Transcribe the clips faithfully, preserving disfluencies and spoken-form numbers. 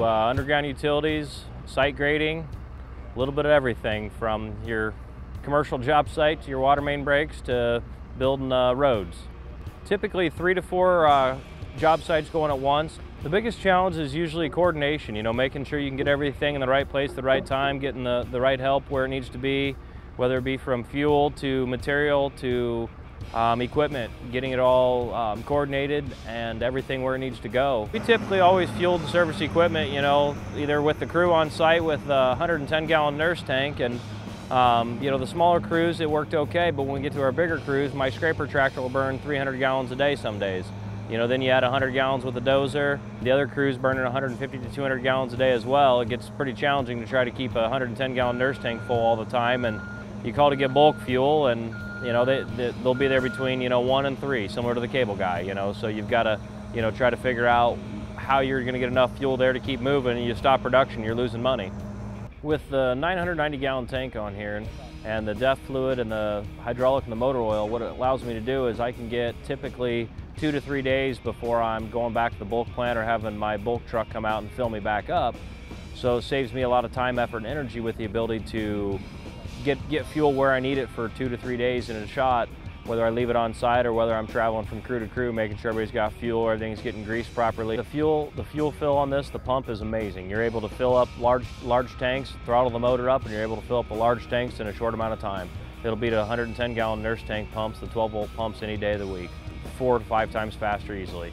do uh, underground utilities, site grading, a little bit of everything from your commercial job site to your water main breaks to building uh, roads. Typically three to four uh, job sites going at once. The biggest challenge is usually coordination, you know, making sure you can get everything in the right place at the right time, getting the, the right help where it needs to be, whether it be from fuel to material to um, equipment, getting it all um, coordinated and everything where it needs to go. We typically always fuel and service equipment, you know, either with the crew on site with a one hundred ten gallon nurse tank and Um, you know, the smaller crews, it worked okay, but when we get to our bigger crews, my scraper tractor will burn three hundred gallons a day some days. You know, then you add one hundred gallons with a dozer. The other crew's burning one hundred fifty to two hundred gallons a day as well. It gets pretty challenging to try to keep a one hundred ten gallon nurse tank full all the time, and you call to get bulk fuel, and, you know, they, they, they'll be there between, you know, one and three, similar to the cable guy, you know, so you've got to, you know, try to figure out how you're going to get enough fuel there to keep moving, and you stop production, you're losing money. With the nine hundred ninety gallon tank on here and the D E F fluid and the hydraulic and the motor oil, what it allows me to do is I can get typically two to three days before I'm going back to the bulk plant or having my bulk truck come out and fill me back up. So it saves me a lot of time, effort, and energy with the ability to get, get fuel where I need it for two to three days in a shot, whether I leave it on site or whether I'm traveling from crew to crew, making sure everybody's got fuel, everything's getting greased properly. The fuel, the fuel fill on this, the pump is amazing. You're able to fill up large, large tanks, throttle the motor up, and you're able to fill up the large tanks in a short amount of time. It'll beat one hundred ten gallon nurse tank pumps, the twelve volt pumps any day of the week, four to five times faster easily.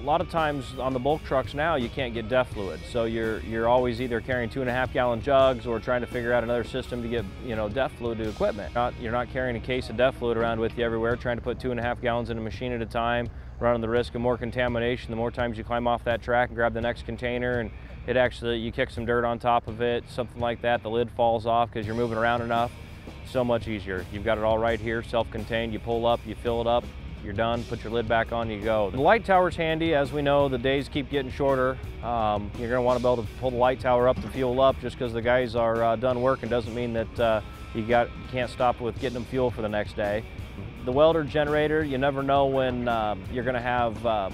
A lot of times on the bulk trucks now, you can't get D E F fluid, so you're you're always either carrying two and a half gallon jugs or trying to figure out another system to get, you know, D E F fluid to equipment. Not, you're not carrying a case of D E F fluid around with you everywhere, trying to put two and a half gallons in a machine at a time, running the risk of more contamination. The more times you climb off that track and grab the next container, and it actually you kick some dirt on top of it, something like that. The lid falls off because you're moving around enough. So much easier. You've got it all right here, self-contained. You pull up, you fill it up. You're done, put your lid back on, you go. The light tower's handy. As we know, the days keep getting shorter. Um, you're gonna wanna be able to pull the light tower up to fuel up. Just because the guys are uh, done working doesn't mean that uh, you, got, you can't stop with getting them fuel for the next day. The welder generator, you never know when uh, you're gonna have uh,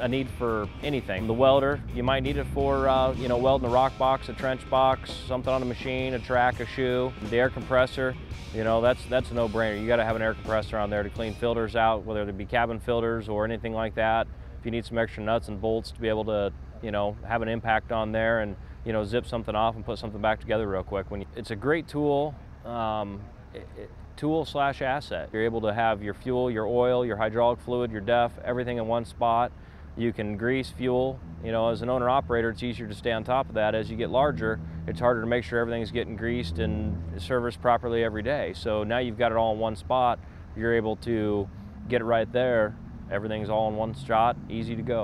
a need for anything. The welder, you might need it for uh, you know, welding a rock box, a trench box, something on a machine, a track, a shoe. The air compressor, you know, that's that's a no-brainer. You got to have an air compressor on there to clean filters out, whether it be cabin filters or anything like that. If you need some extra nuts and bolts to be able to, you know, have an impact on there and, you know, zip something off and put something back together real quick. When you, it's a great tool. Um, it, it, tool slash asset. You're able to have your fuel, your oil, your hydraulic fluid, your D E F, everything in one spot. You can grease, fuel. You know, as an owner operator, it's easier to stay on top of that. As you get larger, it's harder to make sure everything's getting greased and serviced properly every day. So now you've got it all in one spot. You're able to get it right there. Everything's all in one shot, easy to go.